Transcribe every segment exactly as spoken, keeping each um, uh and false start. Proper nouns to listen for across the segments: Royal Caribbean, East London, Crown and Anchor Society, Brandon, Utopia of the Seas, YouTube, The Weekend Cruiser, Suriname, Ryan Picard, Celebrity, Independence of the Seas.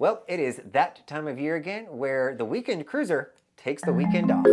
Well, it is that time of year again where the Weekend Cruiser takes the weekend off.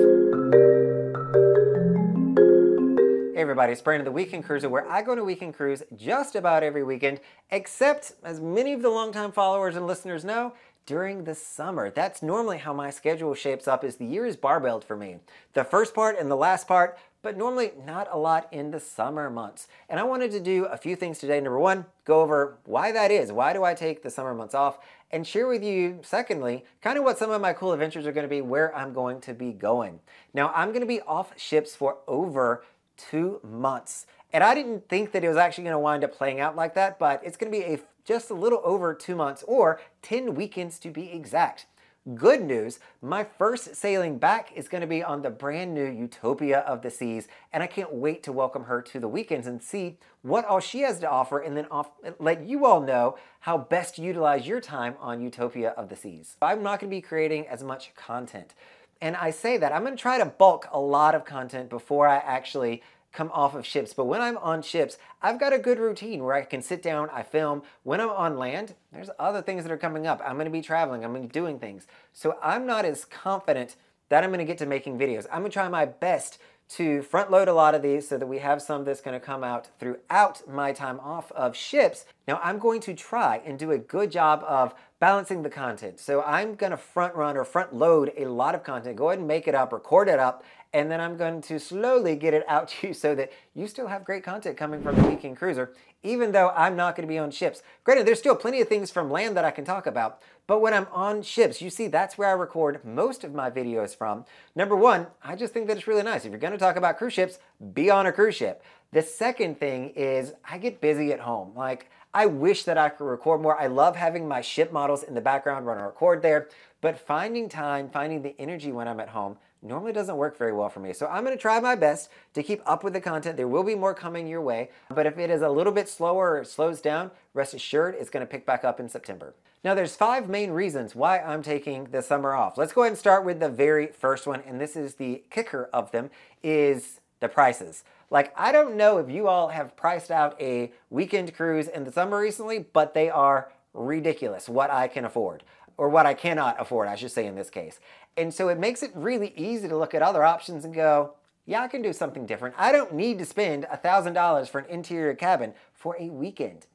Hey everybody, it's Brandon, the Weekend Cruiser, where I go to weekend cruise just about every weekend, except, as many of the longtime followers and listeners know, during the summer. That's normally how my schedule shapes up, is the year is barbelled for me. The first part and the last part, but normally not a lot in the summer months. And I wanted to do a few things today. Number one, go over why that is. Why do I take the summer months off? And share with you, secondly, kind of what some of my cool adventures are going to be, where I'm going to be going. Now, I'm going to be off ships for over two months. And I didn't think that it was actually going to wind up playing out like that, but it's going to be a, just a little over two months or ten weekends to be exact. Good news, my first sailing back is going to be on the brand new Utopia of the Seas, and I can't wait to welcome her to the weekends and see what all she has to offer, and then off, let you all know how best to utilize your time on Utopia of the Seas. I'm not going to be creating as much content, and I say that I'm going to try to bulk a lot of content before I actually come off of ships. But when I'm on ships, I've got a good routine where I can sit down, I film. When I'm on land, there's other things that are coming up. I'm gonna be traveling, I'm gonna be doing things. So I'm not as confident that I'm gonna get to making videos. I'm gonna try my best to front load a lot of these so that we have some that's gonna come out throughout my time off of ships. Now I'm going to try and do a good job of balancing the content. So I'm gonna front run or front load a lot of content, go ahead and make it up, record it up, and then I'm going to slowly get it out to you so that you still have great content coming from the Weekend Cruiser, even though I'm not going to be on ships. Granted, there's still plenty of things from land that I can talk about, but when I'm on ships, you see that's where I record most of my videos from. Number one, I just think that it's really nice. If you're going to talk about cruise ships, be on a cruise ship. The second thing is I get busy at home. Like, I wish that I could record more. I love having my ship models in the background when I record there, but finding time, finding the energy when I'm at home normally doesn't work very well for me. So I'm gonna try my best to keep up with the content. There will be more coming your way, but if it is a little bit slower or it slows down, rest assured it's gonna pick back up in September. Now there's five main reasons why I'm taking the summer off. Let's go ahead and start with the very first one, and this is the kicker of them, is the prices. Like, I don't know if you all have priced out a weekend cruise in the summer recently, but they are ridiculous what I can afford, or what I cannot afford, I should say in this case. And so it makes it really easy to look at other options and go, yeah, I can do something different. I don't need to spend one thousand dollars for an interior cabin for a weekend.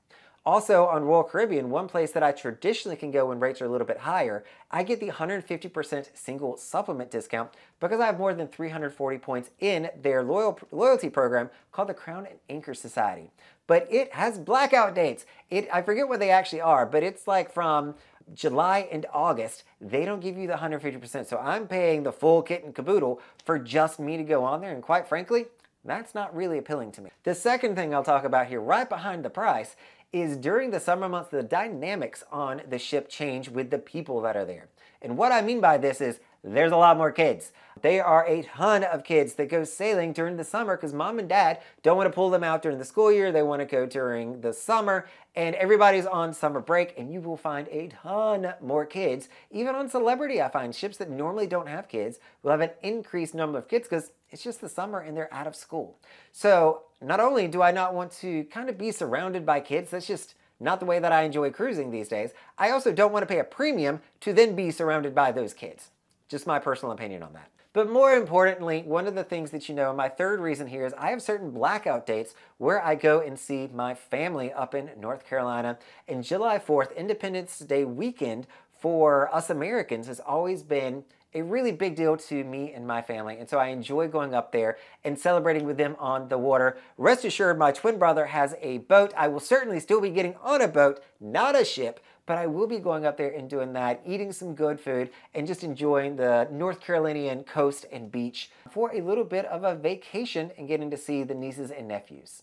Also on Royal Caribbean, one place that I traditionally can go when rates are a little bit higher, I get the one hundred fifty percent single supplement discount because I have more than three hundred forty points in their loyal, loyalty program called the Crown and Anchor Society. But it has blackout dates. It, I forget what they actually are, but it's like from July and August, they don't give you the one hundred fifty percent. So I'm paying the full kit and caboodle for just me to go on there, and quite frankly, that's not really appealing to me. The second thing I'll talk about here, right behind the price, is during the summer months, the dynamics on the ship change with the people that are there. And what I mean by this is there's a lot more kids. There are a ton of kids that go sailing during the summer because mom and dad don't want to pull them out during the school year. They want to go during the summer, and everybody's on summer break, and you will find a ton more kids. Even on Celebrity, I find ships that normally don't have kids will have an increased number of kids because it's just the summer and they're out of school. So not only do I not want to kind of be surrounded by kids, that's just not the way that I enjoy cruising these days. I also don't want to pay a premium to then be surrounded by those kids. Just my personal opinion on that. But more importantly, one of the things that you know, my third reason here is I have certain blackout dates where I go and see my family up in North Carolina. And July fourth, Independence Day weekend for us Americans has always been a really big deal to me and my family, and so I enjoy going up there and celebrating with them on the water. Rest assured, my twin brother has a boat. I will certainly still be getting on a boat, not a ship, but I will be going up there and doing that, eating some good food, and just enjoying the North Carolinian coast and beach for a little bit of a vacation and getting to see the nieces and nephews.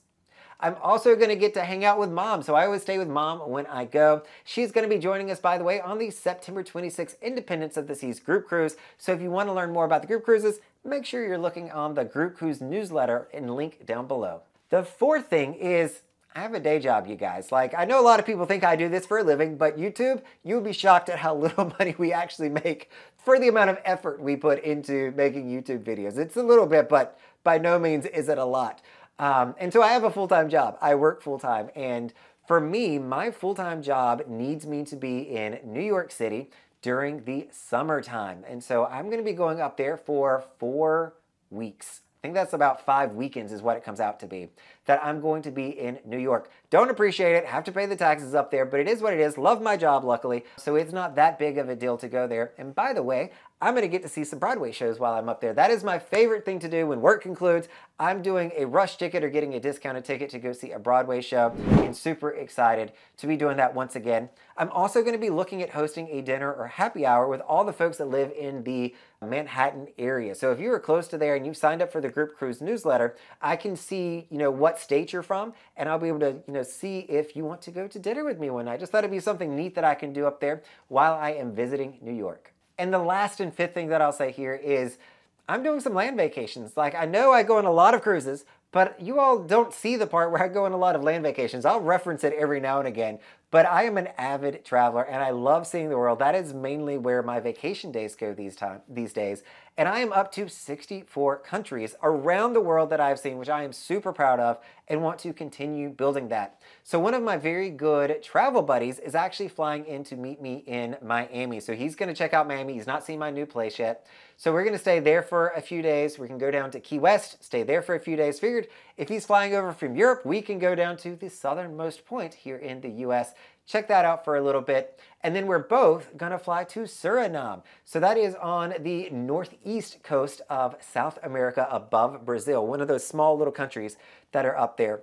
I'm also gonna get to hang out with mom, so I always stay with mom when I go. She's gonna be joining us, by the way, on the September twenty-sixth Independence of the Seas group cruise. So if you wanna learn more about the group cruises, make sure you're looking on the group cruise newsletter and link down below. The fourth thing is, I have a day job, you guys. Like, I know a lot of people think I do this for a living, but YouTube, you would be shocked at how little money we actually make for the amount of effort we put into making YouTube videos. It's a little bit, but by no means is it a lot. Um, and so I have a full-time job. I work full-time, and For me, my full-time job needs me to be in New York City during the summertime. And so I'm going to be going up there for four weeks. I think that's about five weekends is what it comes out to be, that I'm going to be in New York. Don't appreciate it, have to pay the taxes up there, but it is what it is. Love my job, luckily, so it's not that big of a deal to go there. And by the way, I'm gonna get to see some Broadway shows while I'm up there. That is my favorite thing to do when work concludes. I'm doing a rush ticket or getting a discounted ticket to go see a Broadway show, and super excited to be doing that once again. I'm also gonna be looking at hosting a dinner or happy hour with all the folks that live in the Manhattan area. So if you were close to there and you signed up for the Group Cruise newsletter, I can see, you know, what state you're from, and I'll be able to, you know, see if you want to go to dinner with me one night. I just thought it'd be something neat that I can do up there while I am visiting New York. And the last and fifth thing that I'll say here is I'm doing some land vacations. Like, I know I go on a lot of cruises, but you all don't see the part where I go on a lot of land vacations. I'll reference it every now and again, but I am an avid traveler and I love seeing the world. That is mainly where my vacation days go these time, these days. And I am up to sixty-four countries around the world that I've seen, which I am super proud of and want to continue building that. So one of my very good travel buddies is actually flying in to meet me in Miami. So he's gonna check out Miami. He's not seen my new place yet. So we're gonna stay there for a few days. We can go down to Key West, stay there for a few days. Figured if he's flying over from Europe, we can go down to the southernmost point here in the U S. Check that out for a little bit. And then we're both gonna fly to Suriname. So that is on the northeast coast of South America above Brazil, one of those small little countries that are up there.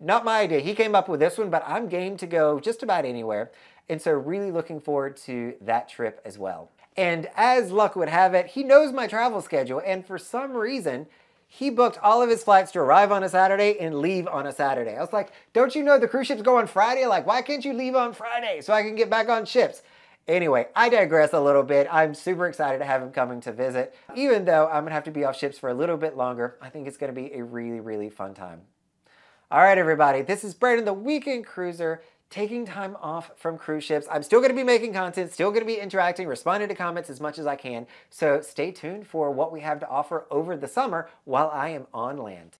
Not my idea, he came up with this one, but I'm game to go just about anywhere. And so really looking forward to that trip as well. And as luck would have it, he knows my travel schedule, and for some reason, he booked all of his flights to arrive on a Saturday and leave on a Saturday. I was like, don't you know the cruise ships go on Friday? Like, why can't you leave on Friday so I can get back on ships? Anyway, I digress a little bit. I'm super excited to have him coming to visit. Even though I'm gonna have to be off ships for a little bit longer, I think it's gonna be a really, really fun time. All right, everybody, this is Brandon, the Weekend Cruiser, taking time off from cruise ships. I'm still gonna be making content, still gonna be interacting, responding to comments as much as I can. So stay tuned for what we have to offer over the summer while I am on land.